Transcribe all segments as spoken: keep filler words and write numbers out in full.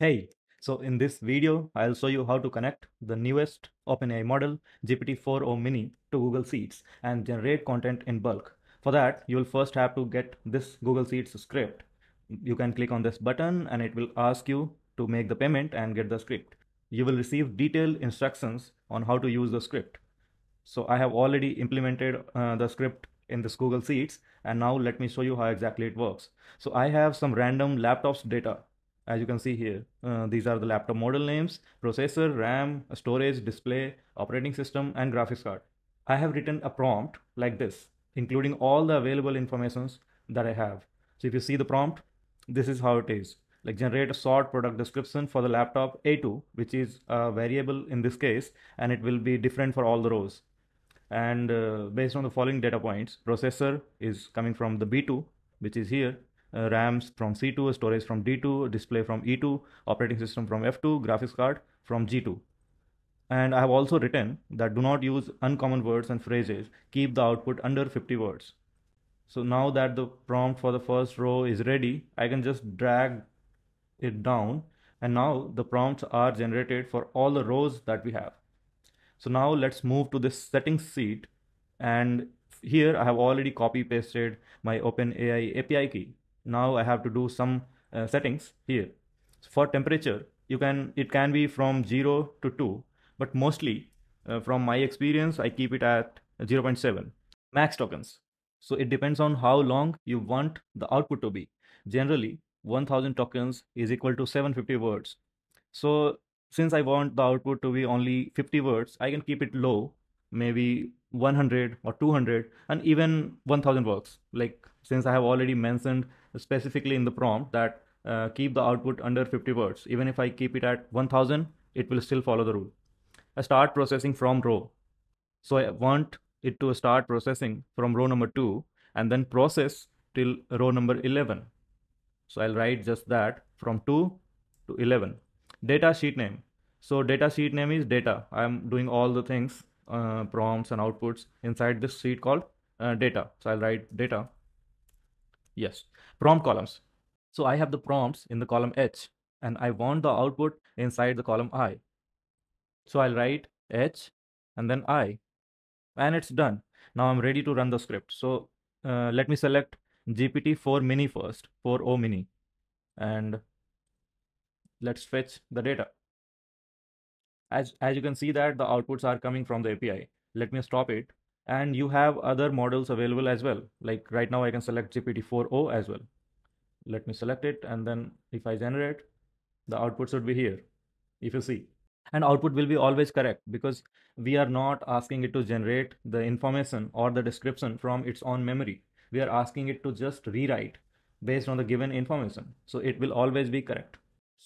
Hey, so in this video, I'll show you how to connect the newest OpenAI model G P T four o mini to Google Sheets and generate content in bulk. For that, you'll first have to get this Google Sheets script. You can click on this button and it will ask you to make the payment and get the script. You will receive detailed instructions on how to use the script. So I have already implemented uh, the script in this Google Sheets, and now let me show you how exactly it works. So I have some random laptops data. As you can see here, uh, these are the laptop model names, processor, RAM, storage, display, operating system, and graphics card. I have written a prompt like this, including all the available informations that I have. So if you see the prompt, this is how it is. Like generate a short product description for the laptop A two, which is a variable in this case, and it will be different for all the rows. And uh, based on the following data points, processor is coming from the B two, which is here. Uh, RAMs from C two, storage from D two, display from E two, operating system from F two, graphics card from G two. And I have also written that do not use uncommon words and phrases, keep the output under fifty words. So now that the prompt for the first row is ready, I can just drag it down, and now the prompts are generated for all the rows that we have. So now let's move to this settings sheet, and here I have already copy pasted my OpenAI A P I key. Now I have to do some uh, settings here. For temperature, you can it can be from zero to two, but mostly uh, from my experience I keep it at zero point seven. Max tokens, so it depends on how long you want the output to be. Generally one thousand tokens is equal to seven hundred fifty words, so since I want the output to be only fifty words, I can keep it low, maybe one hundred or two hundred, and even one thousand works. Like since I have already mentioned specifically in the prompt that uh, keep the output under fifty words, even if I keep it at one thousand, it will still follow the rule. I start processing from row, so I want it to start processing from row number two and then process till row number eleven. So I'll write just that, from two to eleven. Data sheet name, so data sheet name is data. I'm doing all the things, Uh, prompts and outputs inside this sheet called uh, data. So I'll write data. Yes. Prompt columns. So I have the prompts in the column H, and I want the output inside the column I. So I'll write H and then I, and it's done. Now I'm ready to run the script. So uh, let me select G P T four mini first, four o mini, and let's fetch the data. As, as you can see that the outputs are coming from the A P I. Let me stop it. And you have other models available as well. Like right now I can select G P T four o as well. Let me select it, and then if I generate, the output should be here, if you see. And output will be always correct because we are not asking it to generate the information or the description from its own memory. We are asking it to just rewrite based on the given information. So it will always be correct.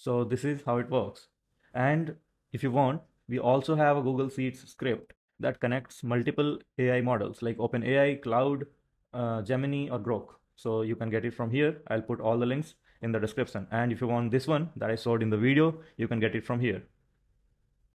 So this is how it works. And if you want, we also have a Google Sheets script that connects multiple A I models like OpenAI, Cloud, uh, Gemini, or Grok. So you can get it from here. I'll put all the links in the description. And if you want this one that I showed in the video, you can get it from here.